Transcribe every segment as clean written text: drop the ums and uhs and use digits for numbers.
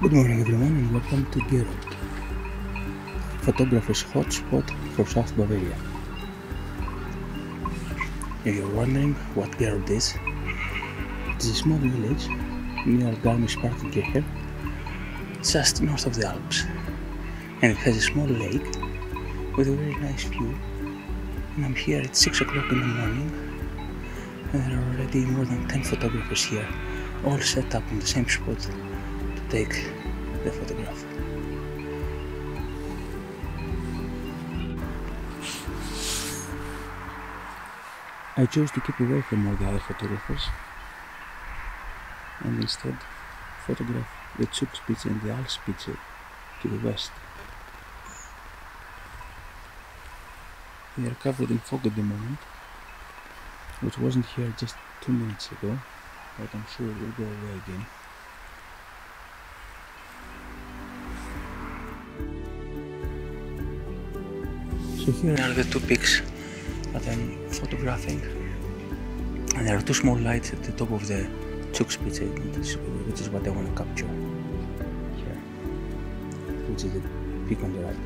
Good morning everyone and welcome to Gerold, photographer's hotspot for South Bavaria. If you're wondering what Gerold is, it's a small village near Garmisch-Partenkirchen, just north of the Alps, and it has a small lake with a very nice view. And I'm here at 6 o'clock in the morning and there are already more than 10 photographers here, all set up in the same spot to take the photograph. I chose to keep away from all the other photographers and instead photograph the Zugspitze and the Alpspitze to the west. They are covered in fog at the moment, which wasn't here just 2 minutes ago, but I'm sure it will go away again. So here are the two peaks that I'm photographing, and there are two small lights at the top of the Zugspitze, which is what I want to capture here, which is the peak on the right.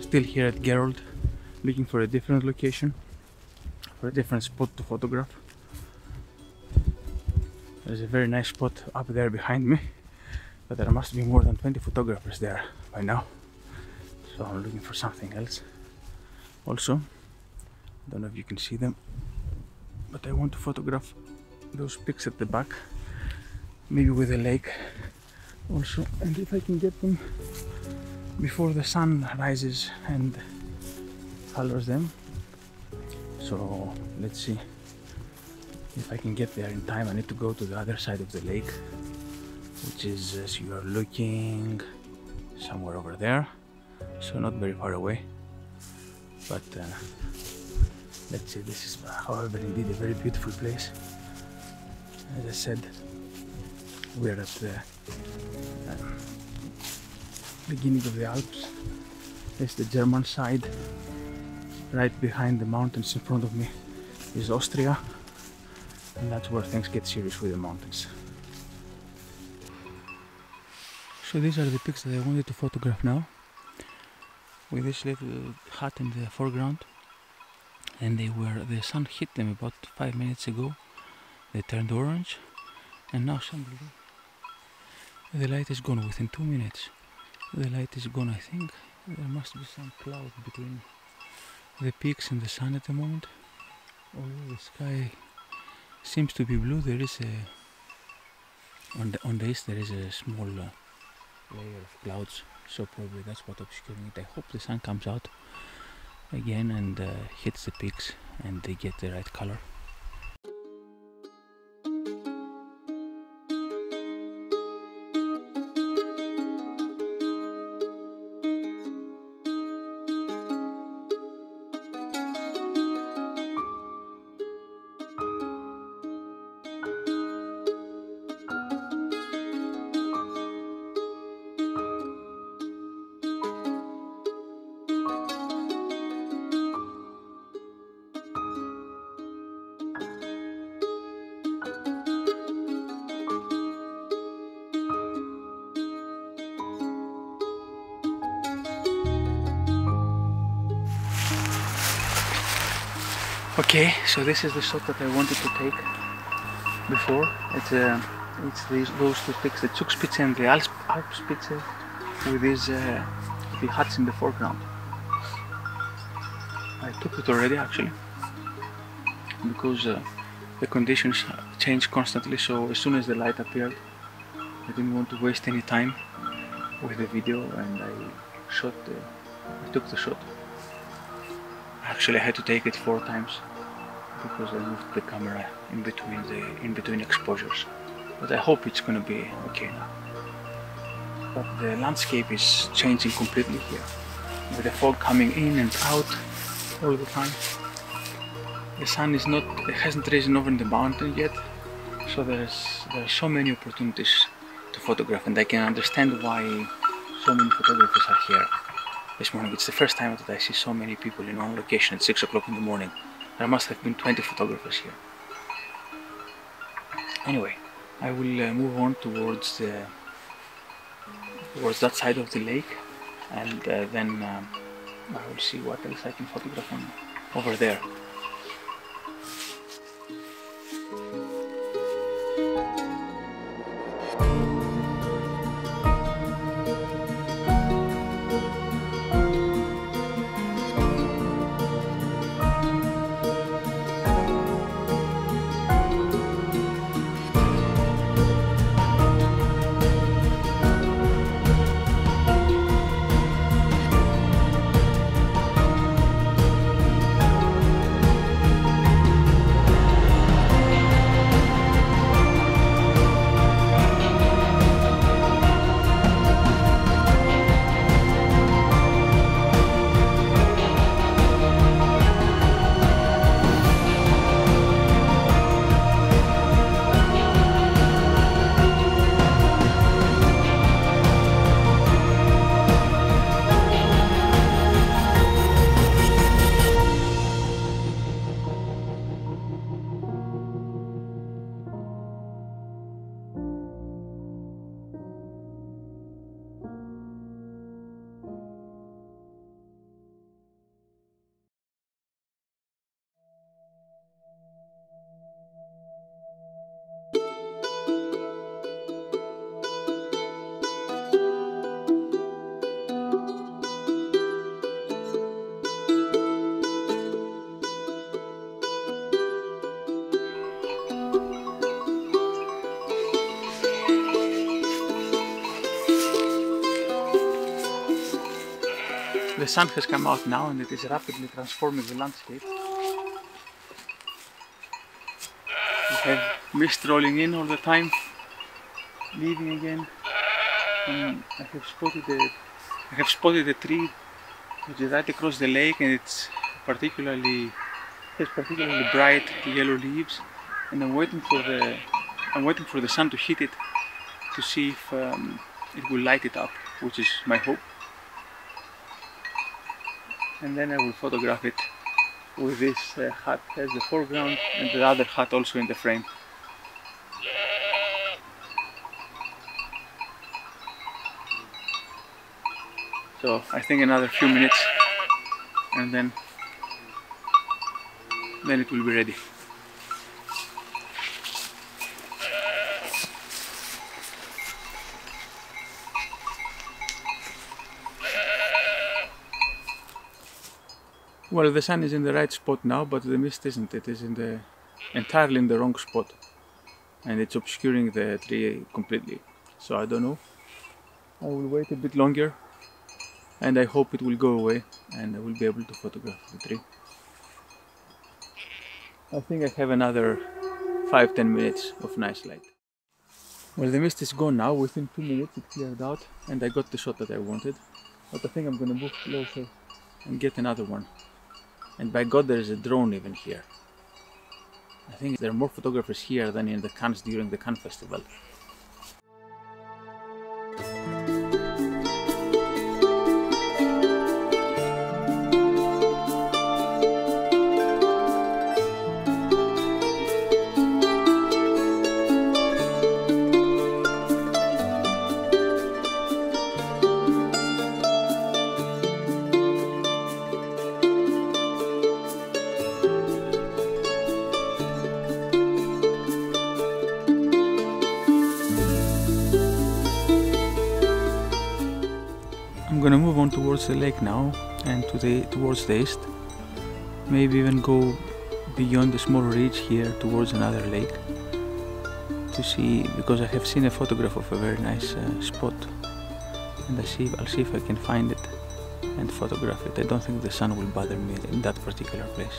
Still here at Gerold, looking for a different location, for a different spot to photograph. There's a very nice spot up there behind me, but there must be more than 20 photographers there by now, so I'm looking for something else. Also, I don't know if you can see them, but I want to photograph those peaks at the back, maybe with a lake also, and if I can get them before the sun rises and colors them. So let's see if I can get there in time. I need to go to the other side of the lake, which is, as you are looking, somewhere over there, so not very far away. But let's see. This is however indeed a very beautiful place. As I said, we are at the beginning of the Alps. There's the German side. Right behind the mountains in front of me is Austria, and that's where things get serious with the mountains. So these are the peaks that I wanted to photograph now, with this little hut in the foreground, and the sun hit them about 5 minutes ago. They turned orange, and now suddenly the light is gone within 2 minutes. The light is gone, I think. There must be some cloud between the peaks and the sun at the moment. Although the sky seems to be blue, there is a... on the east there is a small layer of clouds, so probably that's what obscuring it. I hope the sun comes out again and hits the peaks and they get the right color. Okay, so this is the shot that I wanted to take before. It's those two peaks, the Zugspitze and the Alpspitze, with these the huts in the foreground. I took it already actually, because the conditions change constantly, so as soon as the light appeared I didn't want to waste any time with the video, and I took the shot. Actually I had to take it 4 times because I moved the camera in between exposures, but I hope it's gonna be okay now. But the landscape is changing completely here, with the fog coming in and out all the time. The sun is not, it hasn't risen over the mountain yet, so there are so many opportunities to photograph, and I can understand why so many photographers are here this morning. It's the first time that I see so many people in one location at 6 o'clock in the morning. There must have been 20 photographers here. Anyway, I will move on towards that side of the lake, and then I will see what else I can photograph on over there. The sun has come out now, and it is rapidly transforming the landscape. We have mist rolling in all the time, leaving again, and I have spotted a tree which is right across the lake, and it has particularly bright yellow leaves, and I'm waiting for the sun to hit it to see if it will light it up, which is my hope. And then I will photograph it with this hut as the foreground and the other hut also in the frame. So I think another few minutes, and then it will be ready. Well, the sun is in the right spot now, but the mist isn't. It is entirely in the wrong spot, and it's obscuring the tree completely. So I don't know. I will wait a bit longer, and I hope it will go away, and I will be able to photograph the tree. I think I have another 5-10 minutes of nice light. Well, the mist is gone now. Within 2 minutes, it cleared out, and I got the shot that I wanted. But I think I'm gonna move closer and get another one. And by God, there is a drone even here. I think there are more photographers here than in the Cannes during the Cannes Festival. gonna move on towards the lake now and towards the east. Maybe even go beyond the small ridge here towards another lake to see, because I have seen a photograph of a very nice spot, and I'll see if I can find it and photograph it. I don't think the sun will bother me in that particular place.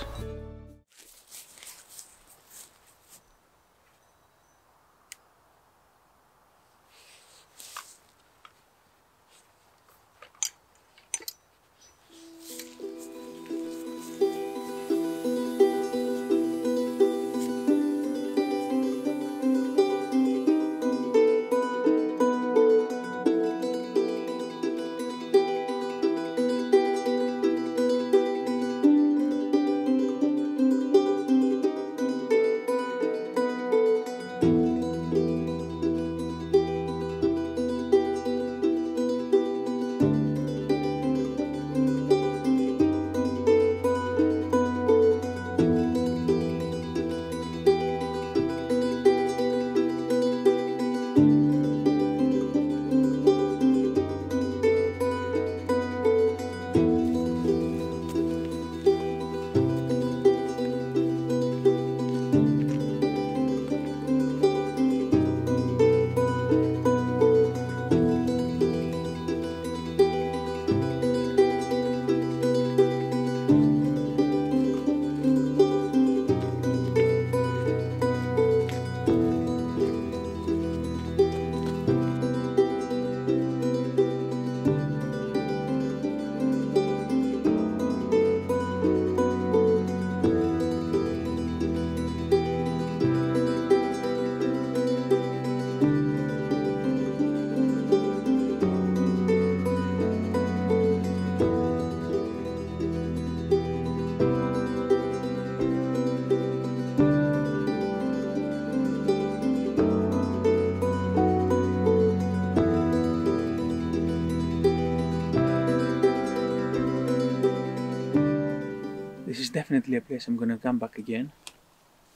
This is definitely a place I'm gonna come back again.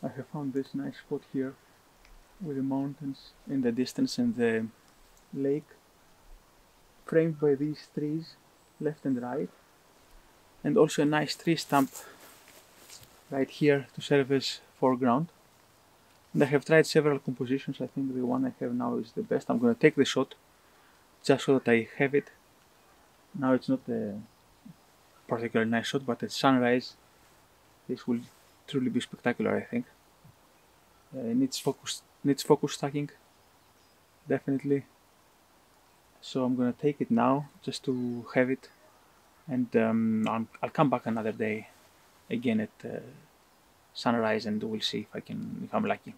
I have found this nice spot here with the mountains in the distance and the lake framed by these trees left and right, and also a nice tree stump right here to serve as foreground. And I have tried several compositions. I think the one I have now is the best. I'm gonna take the shot just so that I have it. Now it's not a particularly nice shot, but at sunrise this will truly be spectacular, I think. Needs focus stacking, definitely. So I'm gonna take it now just to have it, and I'll come back another day again at sunrise, and we'll see if I'm lucky.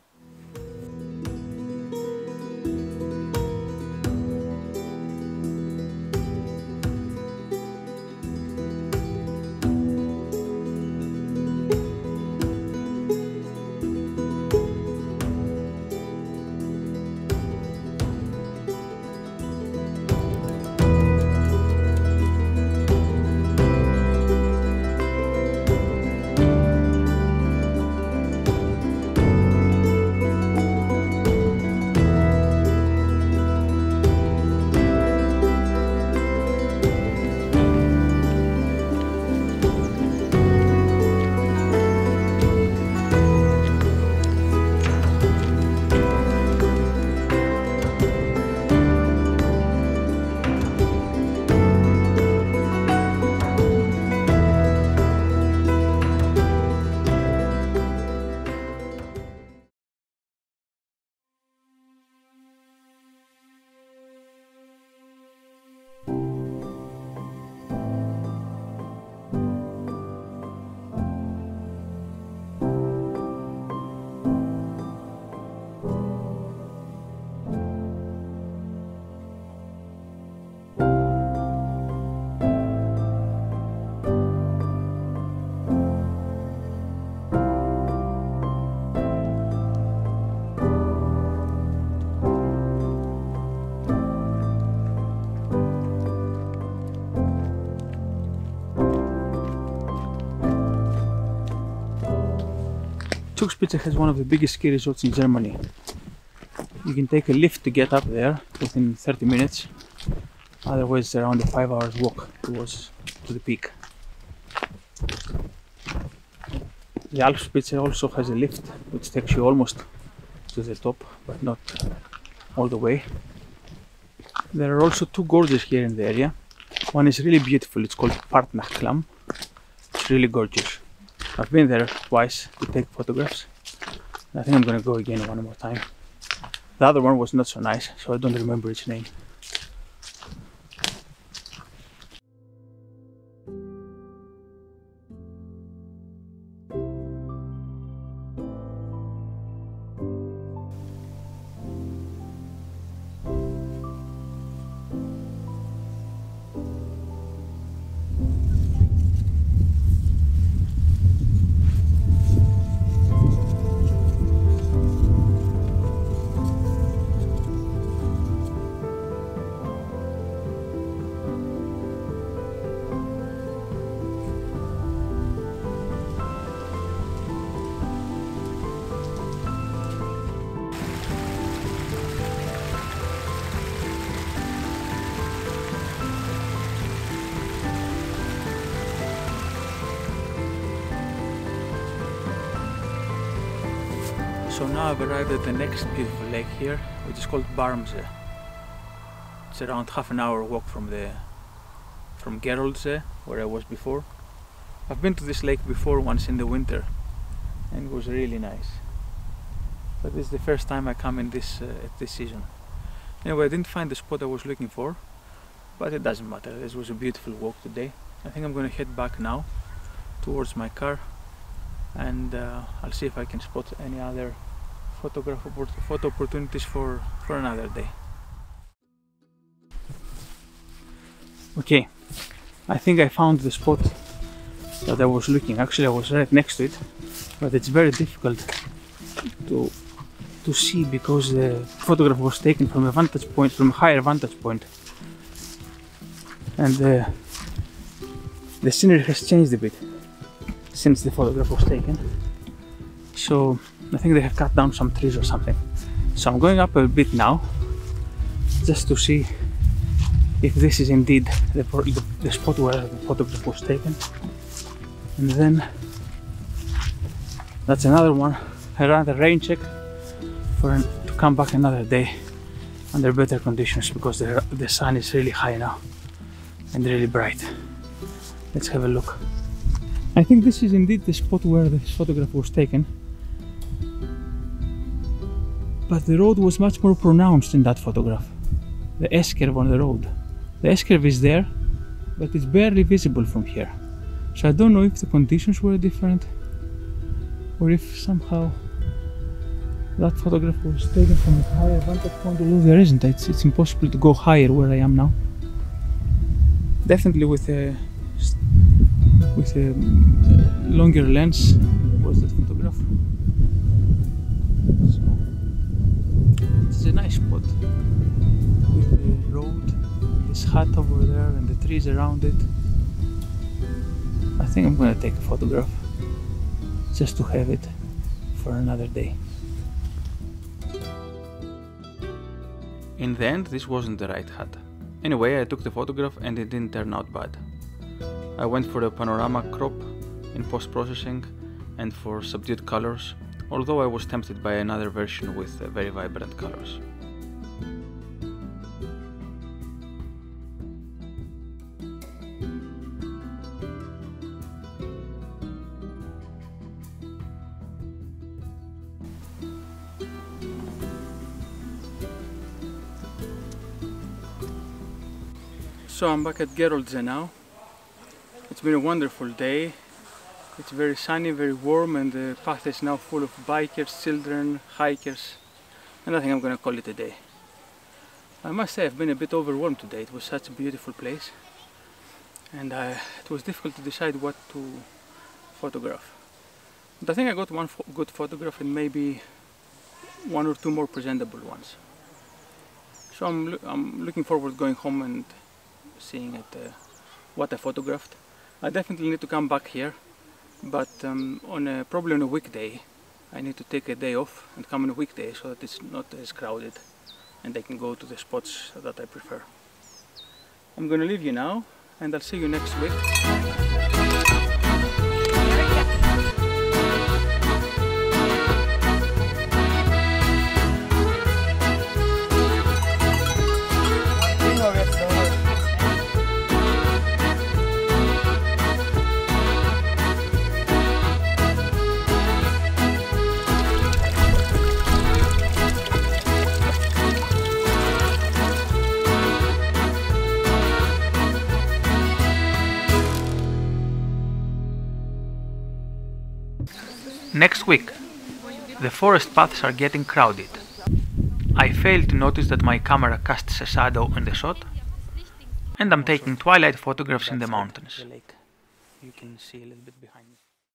Zugspitze has one of the biggest ski resorts in Germany. You can take a lift to get up there within 30 minutes, Otherwise, around the 5 hours walk towards to the peak. The Alpspitze also has a lift which takes you almost to the top, but not all the way. There are also two gorges here in the area. One is really beautiful, it's called Partnachklamm. It's really gorgeous. I've been there twice to take photographs. I think I'm gonna go again one more time. The other one was not so nice, so I don't remember its name. So now I've arrived at the next beautiful lake here, which is called Barmze. It's around half an hour walk from Geroldsee, where I was before. I've been to this lake before, once in the winter, and it was really nice. But this is the first time I come in at this season. Anyway, I didn't find the spot I was looking for, but it doesn't matter. This was a beautiful walk today. I think I'm going to head back now towards my car, and I'll see if I can spot any other photo opportunities for another day. Okay, I think I found the spot that I was looking. Actually, I was right next to it, but it's very difficult to see because the photograph was taken from a vantage point, from a higher vantage point, and the scenery has changed a bit since the photograph was taken. So I think they have cut down some trees or something. So I'm going up a bit now just to see if this is indeed the spot where the photograph was taken. And then that's another one. I ran the rain check to come back another day under better conditions, because the sun is really high now and really bright. Let's have a look. I think this is indeed the spot where this photograph was taken, but the road was much more pronounced in that photograph. The S-curve on the road. The S-curve is there, but it's barely visible from here. So I don't know if the conditions were different, or if somehow that photograph was taken from a higher vantage point, although there isn't. It's impossible to go higher where I am now. Definitely with a longer lens was that photograph. So it's a nice spot with the road, this hut over there, and the trees around it. I think I'm gonna take a photograph just to have it for another day. In the end, this wasn't the right hut. Anyway, I took the photograph and it didn't turn out bad. I went for a panorama crop in post-processing and for subdued colors, although I was tempted by another version with very vibrant colors. So I'm back at Geroldsee now. It's been a wonderful day. It's very sunny, very warm, and the path is now full of bikers, children, hikers, and I think I'm gonna call it a day. I must say I've been a bit overwhelmed today. It was such a beautiful place, and it was difficult to decide what to photograph. But I think I got one good photograph and maybe one or two more presentable ones. So I'm looking forward to going home and seeing what I photographed. I definitely need to come back here, but probably on a weekday. I need to take a day off and come on a weekday so that it's not as crowded and I can go to the spots that I prefer. I'm going to leave you now, and I'll see you next week. Next week, the forest paths are getting crowded. I failed to notice that my camera casts a shadow on the shot, and I'm taking twilight photographs in the mountains. You can see a little bit behind me.